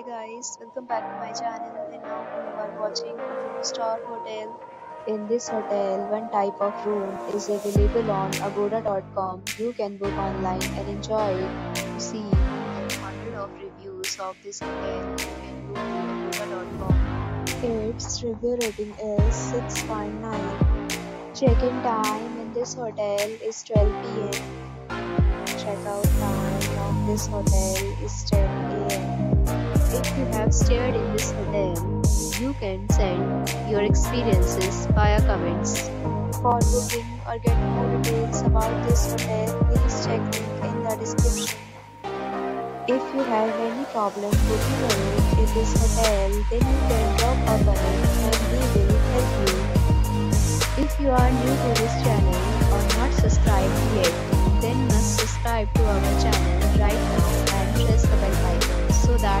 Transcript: Hi guys, welcome back to my channel, and now you are watching Star Hotel. In this hotel, one type of room is available on Agoda.com. You can book online and enjoy it. You see hundreds of reviews of this hotel. You can go to Agoda.com. Its review rating is 6.9. Check-in time in this hotel is 12 p.m. Check-out time of this hotel is 10 a.m. If you have stayed in this hotel, you can send your experiences via comments. For booking or getting more details about this hotel, please check link in the description. If you have any problem booking a room in this hotel, then you can drop a comment and we will help you. If you are new to this channel or not subscribed yet, then must subscribe to our channel right now and press the bell icon so that